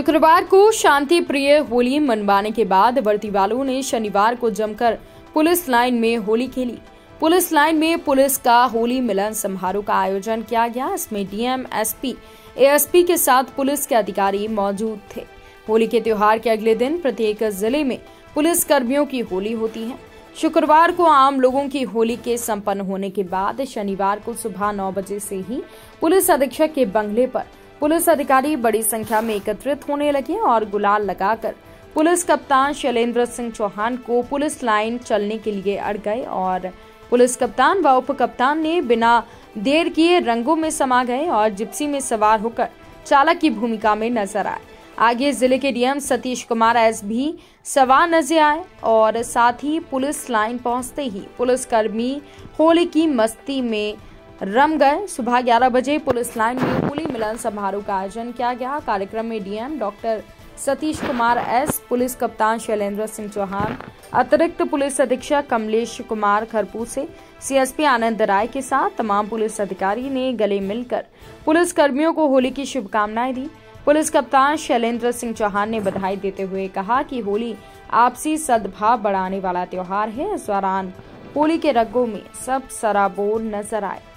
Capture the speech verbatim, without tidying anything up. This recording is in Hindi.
शुक्रवार को शांति प्रिय होली मनवाने के बाद वर्दी वालों ने शनिवार को जमकर पुलिस लाइन में होली खेली। पुलिस लाइन में पुलिस का होली मिलन समारोह का आयोजन किया गया। इसमें डीएम, एसपी, एएसपी के साथ पुलिस के अधिकारी मौजूद थे। होली के त्योहार के अगले दिन प्रत्येक जिले में पुलिस कर्मियों की होली होती है। शुक्रवार को आम लोगों की होली के संपन्न होने के बाद शनिवार को सुबह नौ बजे से ही पुलिस अधीक्षक के बंगले पर पुलिस अधिकारी बड़ी संख्या में एकत्रित होने लगे और गुलाल लगाकर पुलिस कप्तान शैलेन्द्र सिंह चौहान को पुलिस लाइन चलने के लिए अड़ गए और पुलिस कप्तान व उप कप्तान ने बिना देर किए रंगों में समा गए और जिप्सी में सवार होकर चालक की भूमिका में नजर आए। आगे जिले के डीएम सतीश कुमार एस भी सवार नजर आए और साथ ही पुलिस लाइन पहुंचते ही पुलिसकर्मी होली की मस्ती में रम गए। सुबह ग्यारह बजे पुलिस लाइन में होली मिलन समारोह का आयोजन किया गया। कार्यक्रम में DM doctor Satish Kumar S, police कप्तान शैलेन्द्र सिंह चौहान, अतिरिक्त पुलिस अधीक्षक कमलेश कुमार खरपू से सीएसपी आनंद राय के साथ तमाम पुलिस अधिकारी ने गले मिलकर पुलिस कर्मियों को होली की शुभकामनाएं दी। पुलिस कप्तान शैलेन्द्र सिंह चौहान ने बधाई देते हुए कहा कि होली आपसी सद्भाव बढ़ाने वाला त्योहार है। इस दौरान होली के रंगों में सब सराबोर नजर आए।